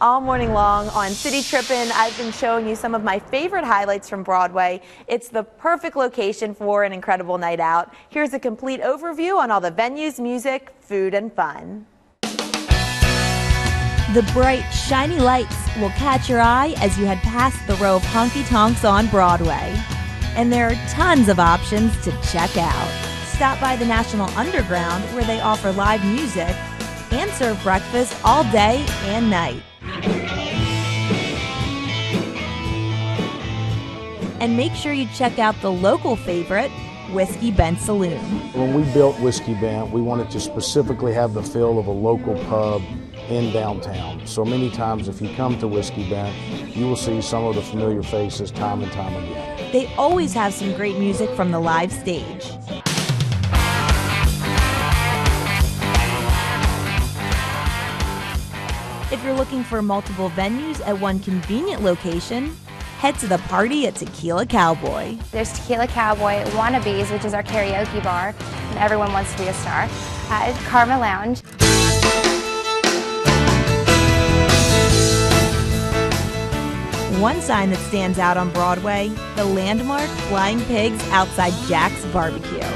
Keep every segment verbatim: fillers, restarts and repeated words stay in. all morning long on City Trippin'. I've been showing you some of my favorite highlights from Broadway. It's the perfect location for an incredible night out. Here's a complete overview on all the venues, music, food, and fun. The bright, shiny lights will catch your eye as you head past the row of honky-tonks on Broadway. And there are tons of options to check out. Stop by the National Underground, where they offer live music and serve breakfast all day and night. And make sure you check out the local favorite, Whiskey Bent Saloon. When we built Whiskey Bent, we wanted to specifically have the feel of a local pub in downtown. So many times if you come to Whiskey Bent, you will see some of the familiar faces time and time again. They always have some great music from the live stage. If you're looking for multiple venues at one convenient location, head to the party at Tequila Cowboy. There's Tequila Cowboy, Wannabes, which is our karaoke bar, and everyone wants to be a star. Uh, Karma Lounge. One sign that stands out on Broadway, the landmark Flying Pigs outside Jack's Barbecue.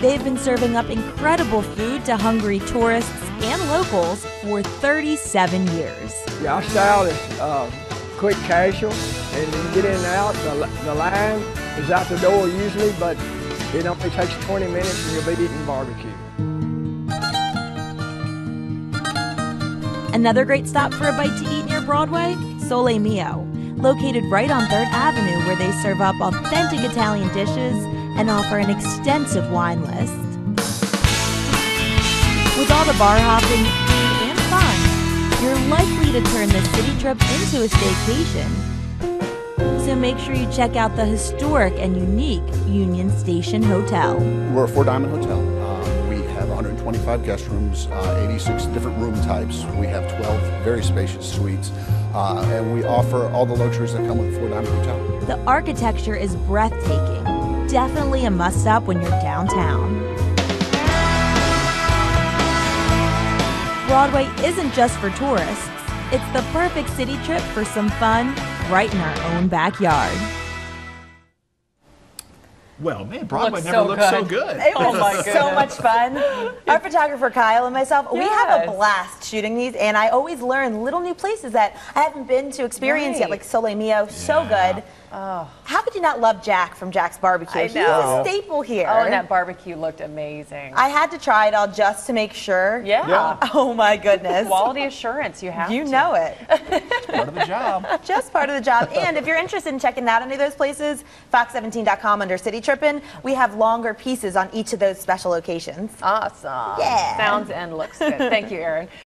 They've been serving up incredible food to hungry tourists and locals for thirty-seven years. Yeah, our style is uh, quick casual, and you get in and out. The, the line is out the door usually, but it only takes twenty minutes and you'll be eating barbecue. Another great stop for a bite to eat near Broadway, Sole Mio, located right on third avenue, where they serve up authentic Italian dishes and offer an extensive wine list. With all the bar hopping, food, and fun, you're likely to turn this city trip into a staycation. So make sure you check out the historic and unique Union Station Hotel. We're a four-diamond hotel. Um, we have one hundred twenty-five guest rooms, uh, eighty-six different room types. We have twelve very spacious suites, uh, and we offer all the luxuries that come with a four-diamond hotel. The architecture is breathtaking. Definitely a must-stop when you're downtown. Broadway isn't just for tourists. It's the perfect city trip for some fun right in our own backyard. Well, man, Broadway looks never so looked good. so good. It was oh so much fun. Our photographer Kyle and myself, yes. we have a blast shooting these, and I always learn little new places that I haven't been to experience right. yet, like Sole Mio, yeah. so good. Oh. How could you not love Jack from Jack's Barbecue? I know. He was a staple here. Oh, and that barbecue looked amazing. I had to try it all just to make sure. Yeah. yeah. Oh, my goodness. Quality assurance, you have You to. know it. It's part of the job. Just part of the job. And if you're interested in checking out any of those places, Fox seventeen dot com under City Trippin', we have longer pieces on each of those special locations. Awesome. Yeah. Sounds and looks good. Thank you, Erin.